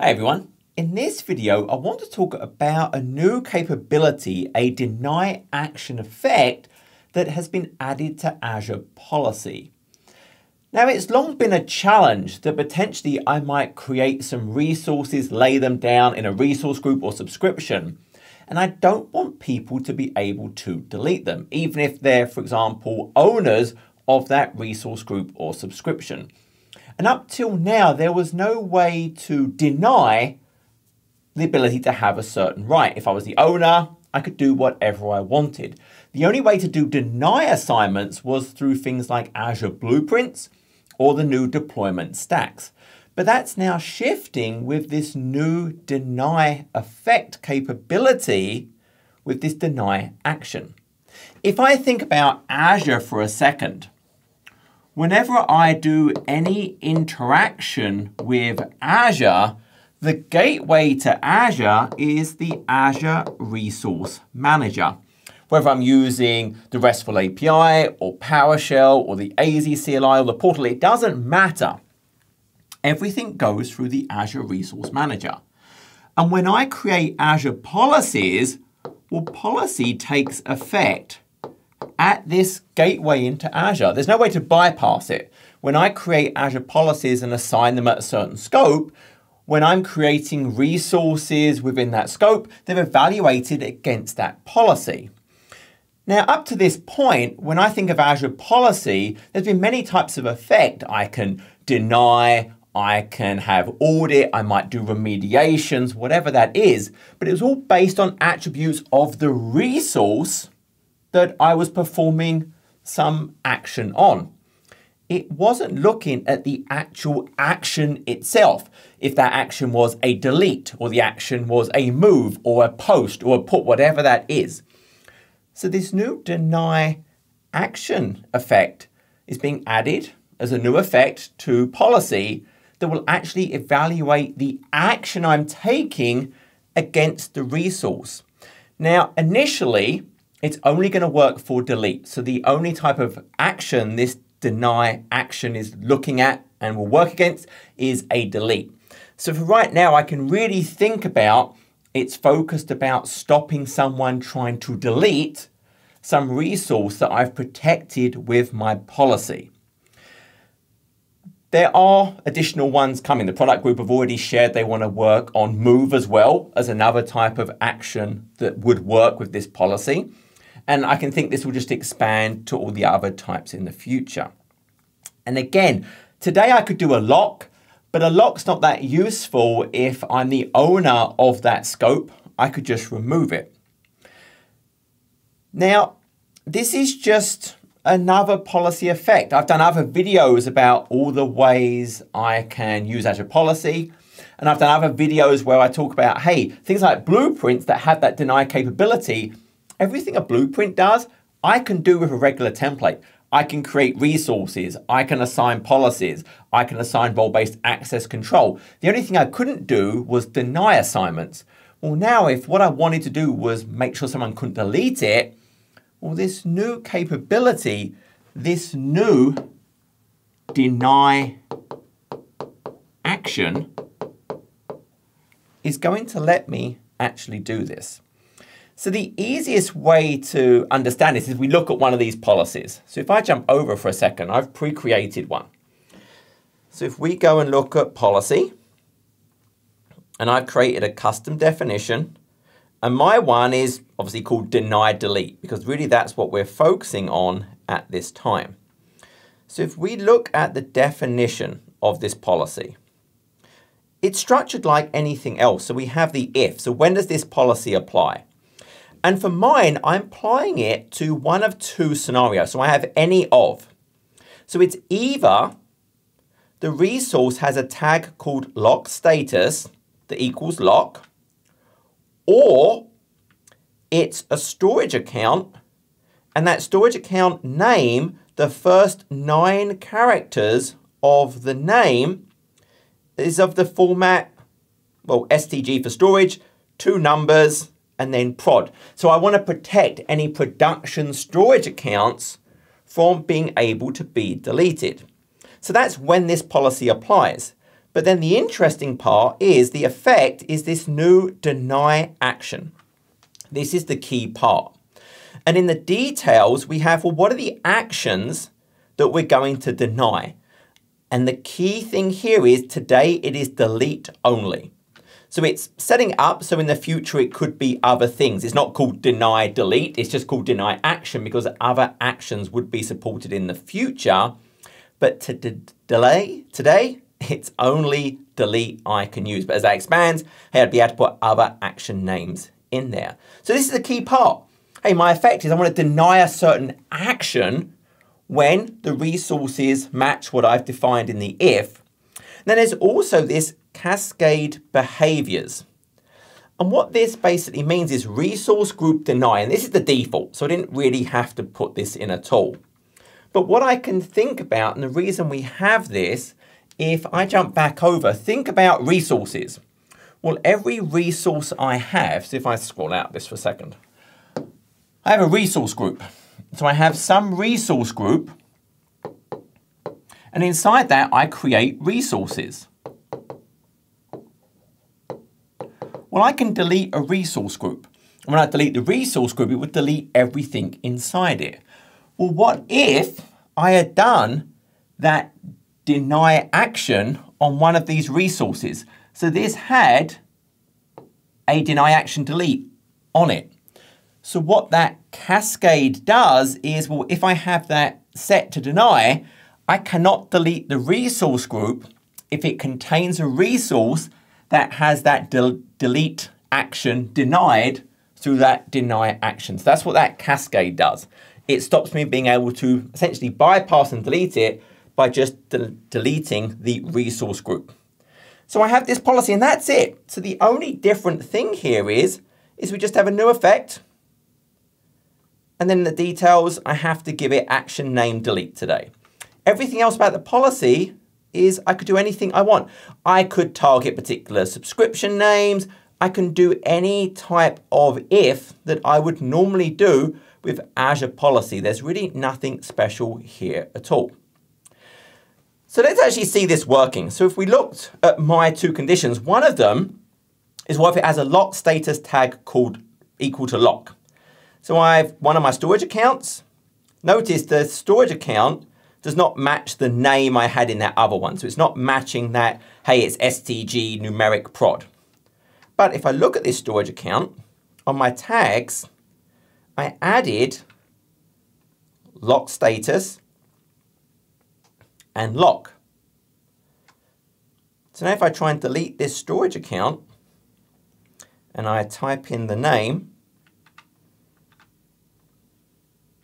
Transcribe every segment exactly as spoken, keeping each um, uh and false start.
Hey everyone, in this video I want to talk about a new capability, a deny action effect that has been added to Azure Policy. Now it's long been a challenge that potentially I might create some resources, lay them down in a resource group or subscription, and I don't want people to be able to delete them, even if they're, for example, owners of that resource group or subscription. And up till now, there was no way to deny the ability to have a certain right. If I was the owner, I could do whatever I wanted. The only way to do deny assignments was through things like Azure Blueprints or the new deployment stacks. But that's now shifting with this new deny effect capability with this deny action. If I think about Azure for a second, whenever I do any interaction with Azure, the gateway to Azure is the Azure Resource Manager. Whether I'm using the RESTful A P I or PowerShell or the A Z C L I or the portal, it doesn't matter. Everything goes through the Azure Resource Manager. And when I create Azure policies, well, policy takes effect at this gateway into Azure. There's no way to bypass it. When I create Azure policies and assign them at a certain scope, when I'm creating resources within that scope, they're evaluated against that policy. Now, up to this point, when I think of Azure policy, there's been many types of effect. I can deny, I can have audit, I might do remediations, whatever that is, but it was all based on attributes of the resource that I was performing some action on. It wasn't looking at the actual action itself. If that action was a delete, or the action was a move, or a post, or a put, whatever that is. So this new deny action effect is being added as a new effect to policy that will actually evaluate the action I'm taking against the resource. Now, initially, it's only going to work for delete. So the only type of action this deny action is looking at and will work against is a delete. So for right now, I can really think about it's focused about stopping someone trying to delete some resource that I've protected with my policy. There are additional ones coming. The product group have already shared they want to work on move as well as another type of action that would work with this policy. And I can think this will just expand to all the other types in the future. And again, today I could do a lock, but a lock's not that useful if I'm the owner of that scope. I could just remove it. Now, this is just another policy effect. I've done other videos about all the ways I can use Azure Policy. And I've done other videos where I talk about, hey, things like blueprints that have that deny capability. Everything a blueprint does, I can do with a regular template. I can create resources, I can assign policies, I can assign role-based access control. The only thing I couldn't do was deny assignments. Well, now if what I wanted to do was make sure someone couldn't delete it, well, this new capability, this new deny action is going to let me actually do this. So the easiest way to understand this is if we look at one of these policies. So if I jump over for a second, I've pre-created one. So if we go and look at policy, and I've created a custom definition, and my one is obviously called deny delete, because really that's what we're focusing on at this time. So if we look at the definition of this policy, it's structured like anything else. So we have the if, so when does this policy apply? And for mine, I'm applying it to one of two scenarios. So I have any of. So it's either the resource has a tag called lock status that equals lock, or it's a storage account, and that storage account name, the first nine characters of the name is of the format, well, S T G for storage, two numbers, and then prod. So I want to protect any production storage accounts from being able to be deleted. So that's when this policy applies. But then the interesting part is the effect is this new deny action. This is the key part. And in the details, we have, well, what are the actions that we're going to deny? And the key thing here is today it is delete only. So it's setting up so in the future it could be other things. It's not called deny delete, it's just called deny action because other actions would be supported in the future. But to delay today, it's only delete I can use. But as that expands, hey, I'd be able to put other action names in there. So this is the key part. Hey, my effect is I want to deny a certain action when the resources match what I've defined in the if. And then there's also this cascade behaviors. And what this basically means is resource group deny. And this is the default, so I didn't really have to put this in at all. But what I can think about, and the reason we have this, if I jump back over, think about resources. Well, every resource I have, so if I scroll out this for a second, I have a resource group. So I have some resource group, and inside that I create resources. Well, I can delete a resource group. And when I delete the resource group, it would delete everything inside it. Well, what if I had done that deny action on one of these resources? So this had a deny action delete on it. So what that cascade does is, well, if I have that set to deny, I cannot delete the resource group if it contains a resource that has that del delete action denied through that deny action. So that's what that cascade does. It stops me being able to essentially bypass and delete it by just de deleting the resource group. So I have this policy and that's it. So the only different thing here is, is we just have a new effect. And then in the details, I have to give it action name delete today. Everything else about the policy is I could do anything I want. I could target particular subscription names. I can do any type of if that I would normally do with Azure Policy. There's really nothing special here at all. So let's actually see this working. So if we looked at my two conditions, one of them is what if it has a lock status tag called equal to lock. So I've one of my storage accounts. Notice the storage account does not match the name I had in that other one. So it's not matching that, hey, it's S T G numeric prod. But if I look at this storage account, on my tags, I added lock status and lock. So now if I try and delete this storage account and I type in the name,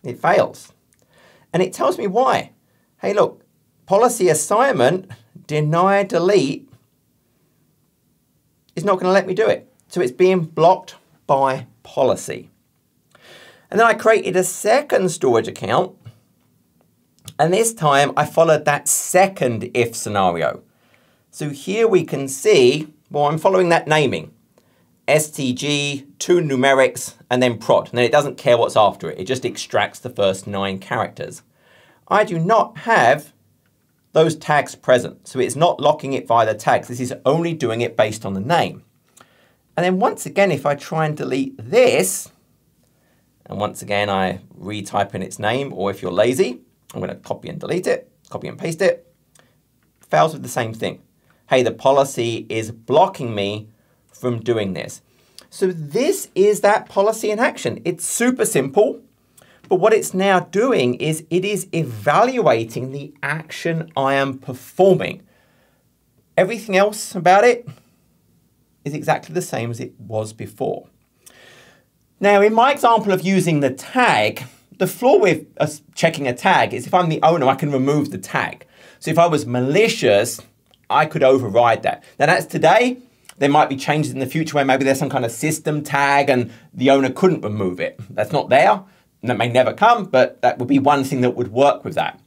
it fails. And it tells me why. Hey, look, policy assignment, deny delete, is not going to let me do it. So it's being blocked by policy. And then I created a second storage account. And this time I followed that second if scenario. So here we can see, well, I'm following that naming. S T G, two numerics, and then prod. And then it doesn't care what's after it. It just extracts the first nine characters. I do not have those tags present. So it's not locking it via the tags. This is only doing it based on the name. And then once again, if I try and delete this, and once again, I retype in its name, or if you're lazy, I'm going to copy and delete it, copy and paste it. Fails with the same thing. Hey, the policy is blocking me from doing this. So this is that policy in action. It's super simple, but what it's now doing is it is evaluating the action I am performing. Everything else about it is exactly the same as it was before. Now, in my example of using the tag, the flaw with us checking a tag is if I'm the owner, I can remove the tag. So if I was malicious, I could override that. Now that's today. There might be changes in the future where maybe there's some kind of system tag and the owner couldn't remove it. That's not there, and that may never come, but that would be one thing that would work with that.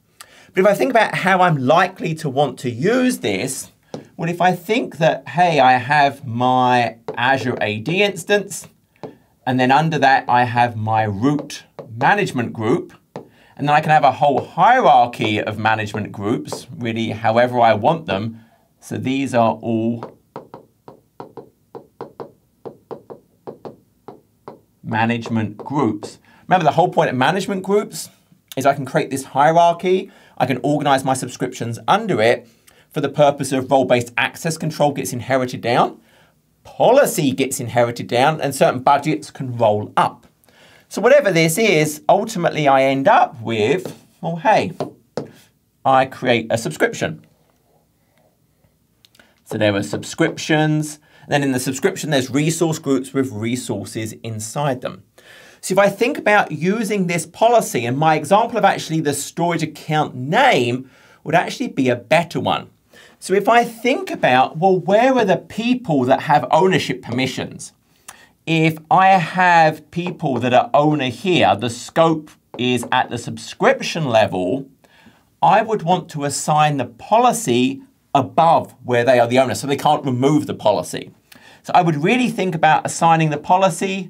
But if I think about how I'm likely to want to use this, well, if I think that, hey, I have my Azure A D instance, and then under that I have my root management group, and then I can have a whole hierarchy of management groups, really however I want them, So these are all management groups. Remember, the whole point of management groups is I can create this hierarchy. I can organize my subscriptions under it for the purpose of role-based access control gets inherited down, policy gets inherited down, and certain budgets can roll up. So whatever this is, ultimately I end up with, well, hey, I create a subscription. So there are subscriptions. And then in the subscription, there's resource groups with resources inside them. So if I think about using this policy, and my example of actually the storage account name would actually be a better one. So if I think about, well, where are the people that have ownership permissions? If I have people that are owner here, the scope is at the subscription level, I would want to assign the policy above where they are the owner, so they can't remove the policy. So I would really think about assigning the policy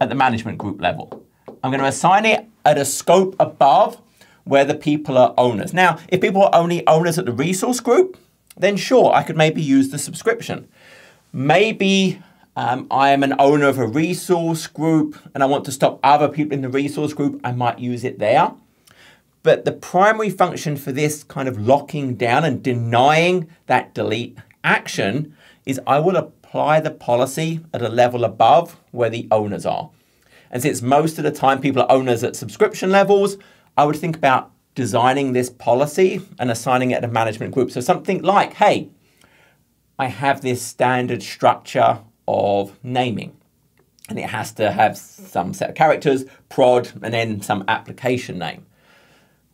at the management group level. I'm going to assign it at a scope above where the people are owners. Now, if people are only owners at the resource group, then sure, I could maybe use the subscription. Maybe um, I am an owner of a resource group and I want to stop other people in the resource group, I might use it there. But the primary function for this kind of locking down and denying that delete action is I will apply the policy at a level above where the owners are. And since most of the time people are owners at subscription levels, I would think about designing this policy and assigning it at a management group. So something like, hey, I have this standard structure of naming, and it has to have some set of characters, prod, and then some application name.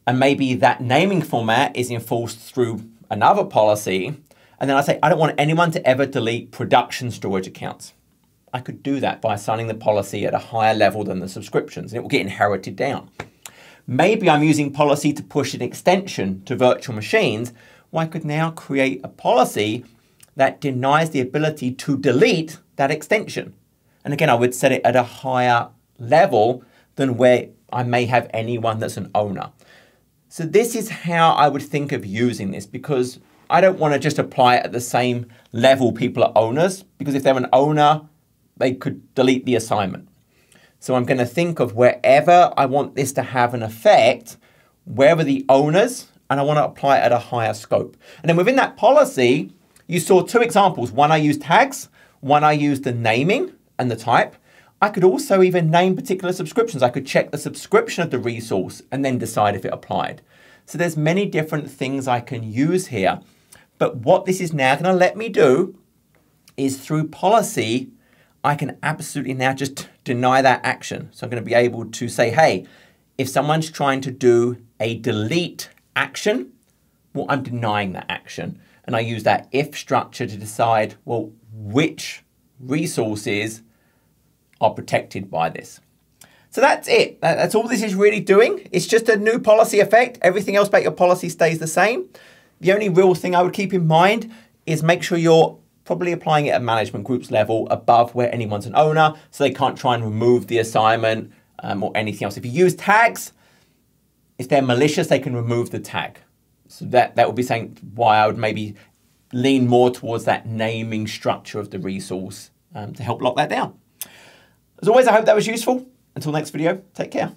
And maybe that naming format is enforced through another policy. And then I say, I don't want anyone to ever delete production storage accounts. I could do that by assigning the policy at a higher level than the subscriptions, and it will get inherited down. Maybe I'm using policy to push an extension to virtual machines. Well, I could now create a policy that denies the ability to delete that extension. And again, I would set it at a higher level than where I may have anyone that's an owner. So this is how I would think of using this, because I don't want to just apply it at the same level people are owners, because if they're an owner, they could delete the assignment. So I'm going to think of wherever I want this to have an effect, where are the owners, and I want to apply it at a higher scope. And then within that policy, you saw two examples. One I used tags, one I used the naming and the type. I could also even name particular subscriptions. I could check the subscription of the resource and then decide if it applied. So there's many different things I can use here. But what this is now going to let me do is through policy, I can absolutely now just deny that action. So I'm going to be able to say, hey, if someone's trying to do a delete action, well, I'm denying that action. And I use that if structure to decide, well, which resources are protected by this. So that's it. That's all this is really doing. It's just a new policy effect. Everything else about your policy stays the same. The only real thing I would keep in mind is make sure you're probably applying it at management groups level above where anyone's an owner, so they can't try and remove the assignment um, or anything else. If you use tags, if they're malicious, they can remove the tag. So that, that would be saying why I would maybe lean more towards that naming structure of the resource um, to help lock that down. As always, I hope that was useful. Until next video, take care.